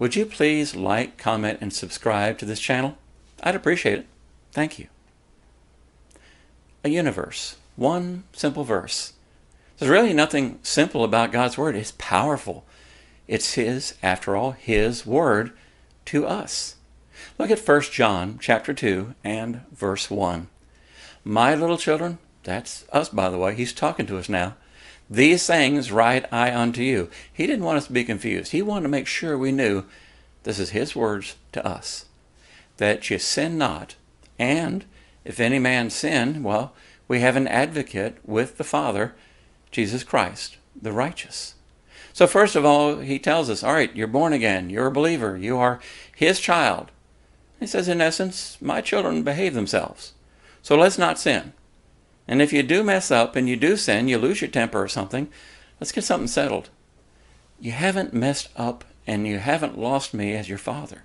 Would you please like, comment, and subscribe to this channel? I'd appreciate it. Thank you. A Uni-Verse. One simple verse. There's really nothing simple about God's Word. It's powerful. It's His, after all, His Word to us. Look at 1 John chapter 2 and verse 1. My little children, that's us, by the way. He's talking to us now. These things write I unto you. He didn't want us to be confused. He wanted to make sure we knew this is His words to us, that you sin not. And if any man sin, well, we have an advocate with the Father, Jesus Christ, the righteous. So first of all, He tells us, all right, you're born again. You're a believer. You are His child. He says, in essence, my children behave themselves. So let's not sin. And if you do mess up and you do sin, you lose your temper or something, let's get something settled. You haven't messed up and you haven't lost me as your Father.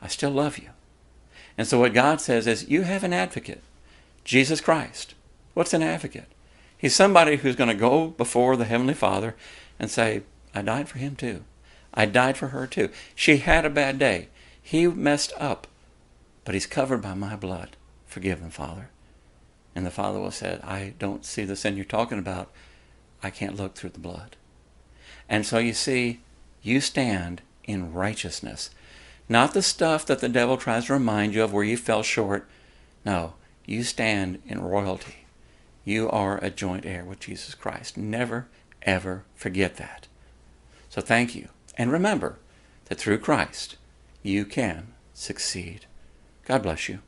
I still love you. And so what God says is, you have an advocate, Jesus Christ. What's an advocate? He's somebody who's going to go before the Heavenly Father and say, I died for him too. I died for her too. She had a bad day. He messed up, but he's covered by my blood. Forgive him, Father. And the Father will say, I don't see the sin you're talking about. I can't look through the blood. And so you see, you stand in righteousness. Not the stuff that the devil tries to remind you of where you fell short. No, you stand in royalty. You are a joint heir with Jesus Christ. Never, ever forget that. So thank you. And remember that through Christ, you can succeed. God bless you.